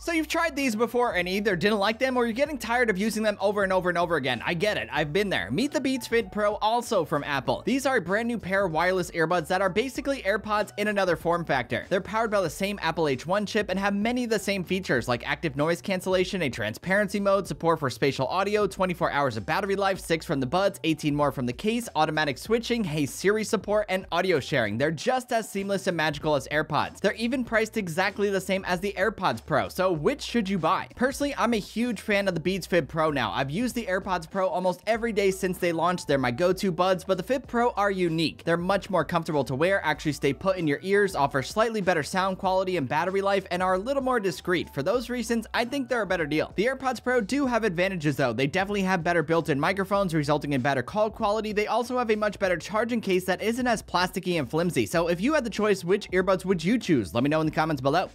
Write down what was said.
So you've tried these before and either didn't like them or you're getting tired of using them over and over and over again. I get it. I've been there. Meet the Beats Fit Pro, also from Apple. These are a brand new pair of wireless earbuds that are basically AirPods in another form factor. They're powered by the same Apple H1 chip and have many of the same features like active noise cancellation, a transparency mode, support for spatial audio, 24 hours of battery life, 6 from the buds, 18 more from the case, automatic switching, Hey Siri support, and audio sharing. They're just as seamless and magical as AirPods. They're even priced exactly the same as the AirPods Pro. So which should you buy? Personally, I'm a huge fan of the Beats Fit Pro now. I've used the AirPods Pro almost every day since they launched. They're my go-to buds, but the Fit Pro are unique. They're much more comfortable to wear, actually stay put in your ears, offer slightly better sound quality and battery life, and are a little more discreet. For those reasons, I think they're a better deal. The AirPods Pro do have advantages though. They definitely have better built-in microphones, resulting in better call quality. They also have a much better charging case that isn't as plasticky and flimsy. So if you had the choice, which earbuds would you choose? Let me know in the comments below.